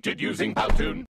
created using Powtoon.